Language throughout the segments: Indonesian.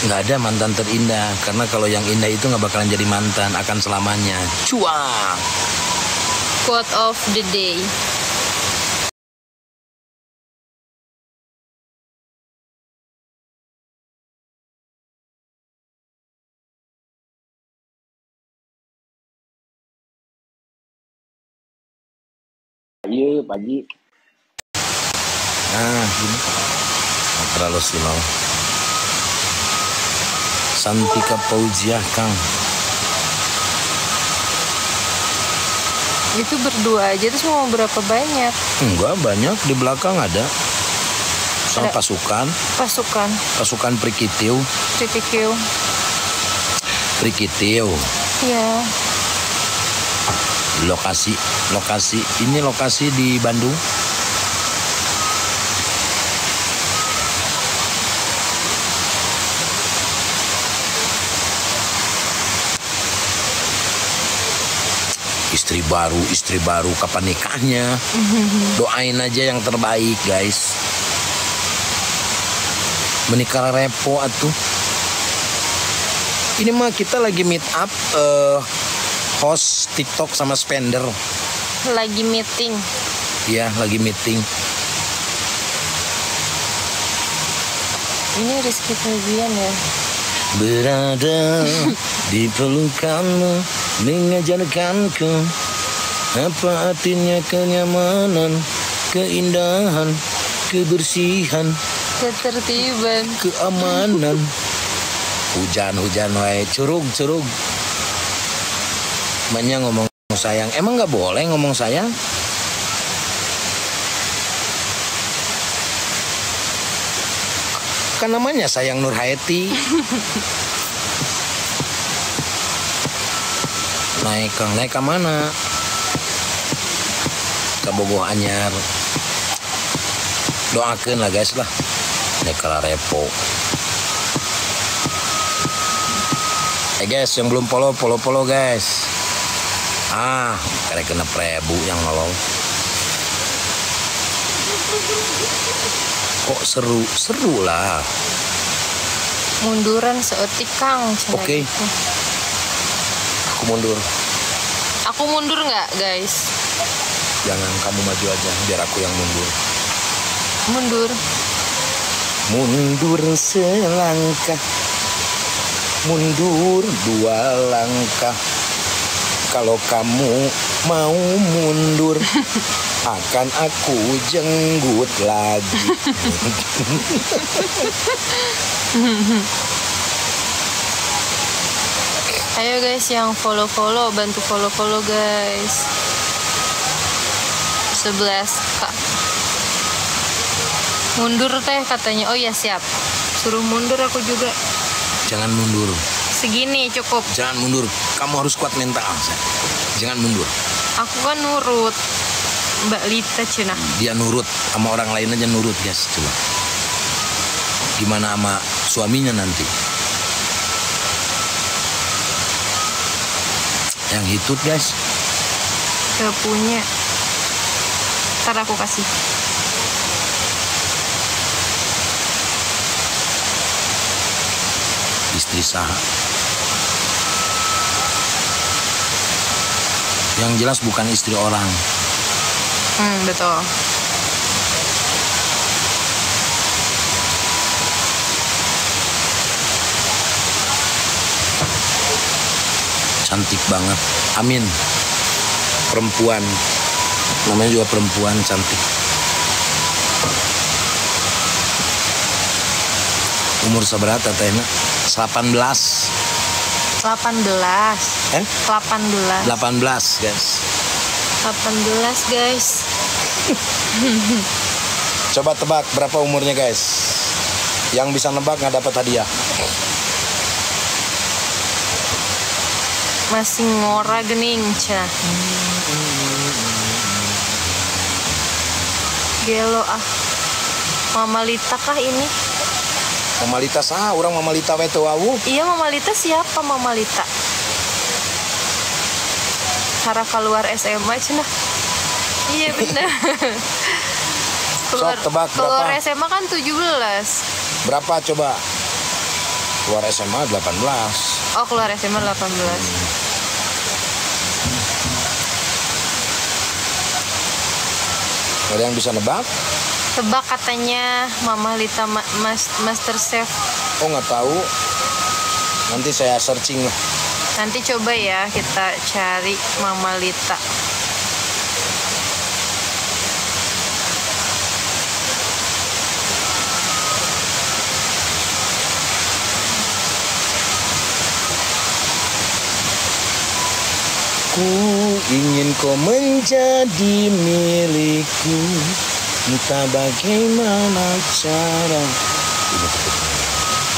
nggak ada mantan terindah, karena kalau yang indah itu nggak bakalan jadi mantan, akan selamanya. Cuak. Quote of the day. Ayo pagi. Nah, gini. Terlalu silau. Santika Pauziah Kang. Itu berdua aja, terus mau berapa banyak? Enggak banyak, di belakang ada. Soal pasukan. Pasukan. Pasukan Prikitiu. Prikitiu. Prikitiu. Iya. Lokasi ini lokasi di Bandung. Istri baru kapan nikahnya? Doain aja yang terbaik, guys. Menikah repo atuh. Ini mah kita lagi meet up host TikTok sama spender. Lagi meeting. Iya, lagi meeting. Ini Rizky Febian ya. Berada di pelukanmu. Mengajarkanku apa artinya kenyamanan, keindahan, kebersihan, ketertiban, keamanan. Hujan-hujan wae, curug-curug. Banyak ngomong sayang. Emang nggak boleh ngomong sayang? Kan namanya sayang Nurhayati. Naik ke mana? Ke Bogoh Anyar. Doakan lah guys lah. Naik ke repo. Guys yang belum follow guys. Ah, karek kena prebu yang nolong. Kok seru lah. Munduran seotik Kang. Oke. Okay. Aku mundur nggak guys? Jangan, kamu maju aja biar aku yang mundur selangkah, mundur dua langkah. Kalau kamu mau mundur akan aku jenggut lagi. Ayo guys yang follow bantu follow guys. 11k. Mundur teh katanya. Oh ya siap. Suruh mundur aku juga. Jangan mundur. Segini cukup. Jangan mundur. Kamu harus kuat mental. Jangan mundur. Aku kan nurut. Mbak Lita Cunah. Dia nurut sama orang lain aja nurut guys. Coba. Gimana sama suaminya nanti? Yang hitut guys. Gak punya. Ntar aku kasih. Istri saha. Yang jelas bukan istri orang. Betul. Cantik banget, amin. Perempuan, namanya juga perempuan cantik. Umur seberapa tehna? 18 guys. Coba tebak berapa umurnya guys? Yang bisa nebak nggak dapat hadiah. Masih ngora gening, cah. Gelo ah. Mama Lita kah ini? Mama Lita sah, orang Mama Lita wae teu wawu. Iya, Mama Lita siapa Mama Lita? Cara keluar SMA cenah. Iya benar. Keluar, tebak berapa? Keluar SMA kan 17. Berapa coba? Keluar SMA 18. Oh, keluar SMA 18. Ada yang bisa nebak? Tebak katanya Mama Lita Master Chef. Oh, nggak tahu. Nanti saya searching lah. Nanti coba ya kita cari Mama Lita. Ku ingin kau menjadi milikku, entah bagaimana cara.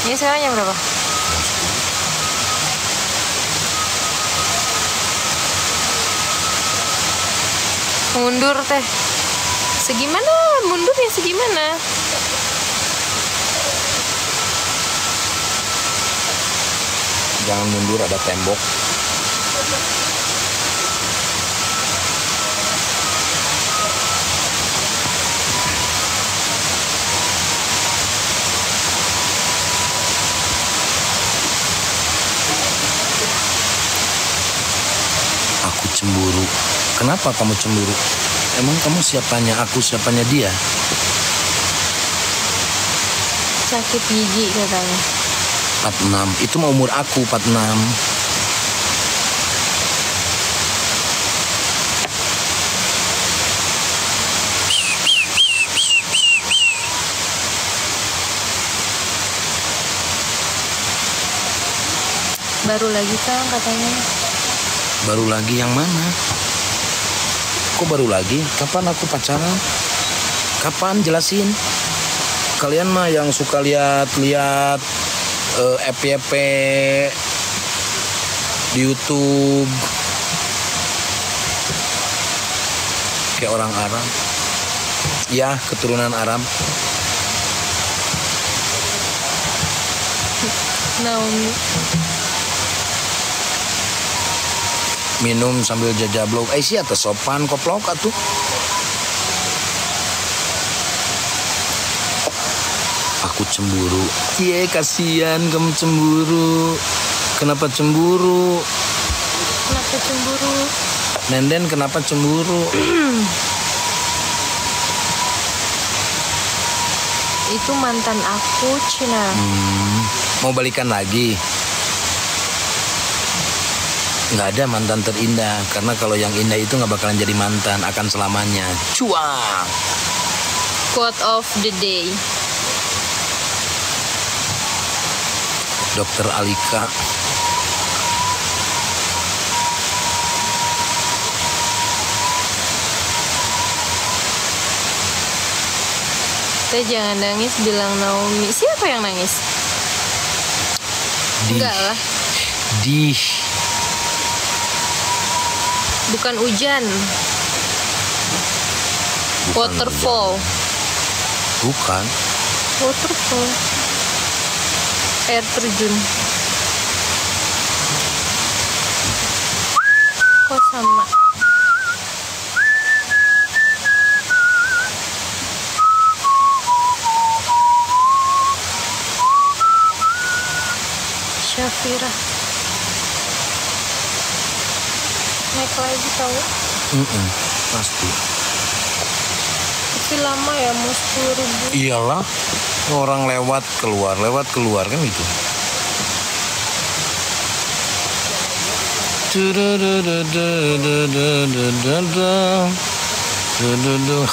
Ini sekarang jam berapa? Mundur teh. Segimana? Mundur ya segimana? Jangan mundur, ada tembok. Aku cemburu. Kenapa kamu cemburu? Emang kamu siapanya aku, siapanya dia? Sakit gigi katanya. 46, itu mah umur aku 46. Baru lagi Kang katanya. Baru lagi yang mana? Kok baru lagi? Kapan aku pacaran? Kapan? Jelasin. Kalian mah yang suka lihat-lihat FYP di YouTube kayak orang Arab. Ya, keturunan Arab. Naomi. Minum sambil jajablok. Si atas sopan koplok atuh. Aku cemburu. Iya, kasihan kamu cemburu. Kenapa cemburu? Kenapa cemburu? Nenden kenapa cemburu? Itu mantan aku, Cina. Mau balikan lagi? Nggak ada mantan terindah, karena kalau yang indah itu nggak bakalan jadi mantan, akan selamanya. Cuak. Quote of the day. Dr. Alika. Kita jangan nangis, bilang Naomi. Siapa yang nangis? Enggak lah. Bukan hujan. Bukan waterfall. Hujan. Bukan. Waterfall. Air terjun. Kok sama? Syafirah. Naik lagi tahu? Pasti. Tapi lama ya, mau 10.000. Iyalah, orang lewat keluar kan gitu.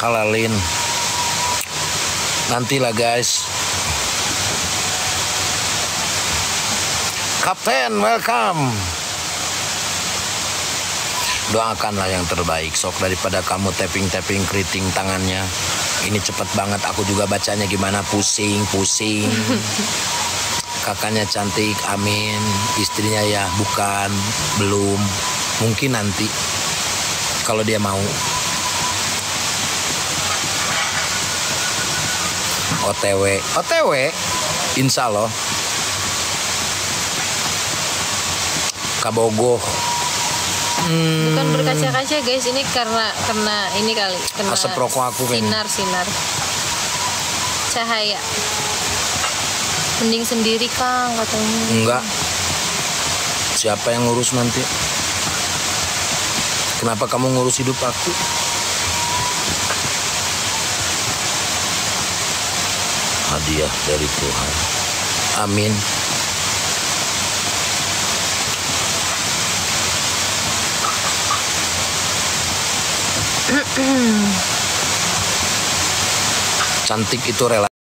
Halalin. Nantilah guys. Kapten, welcome. Doakanlah yang terbaik, sok, daripada kamu tapping-tapping keriting tangannya. Ini cepet banget, aku juga bacanya gimana, pusing. Kakaknya cantik, amin. Istrinya ya, bukan, belum. Mungkin nanti, kalau dia mau. OTW, insya Allah. Kabogoh. Bukan berkaca-kaca guys, ini karena ini kali kena asap rokok aku, sinar-sinar cahaya. Mending sendiri, Kang, katanya. Enggak. Siapa yang ngurus nanti? Kenapa kamu ngurus hidup aku? Hadiah dari Tuhan. Amin. Cantik itu relatif.